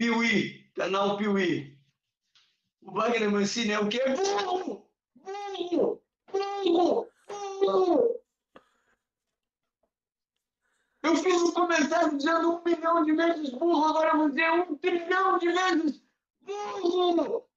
Piuí, canal Piuí. O Wagner Mancini é o quê? Burro! Burro! Burro! Burro! Eu fiz um comentário dizendo 1 milhão de vezes burro, agora vou dizer 1 trilhão de vezes burro!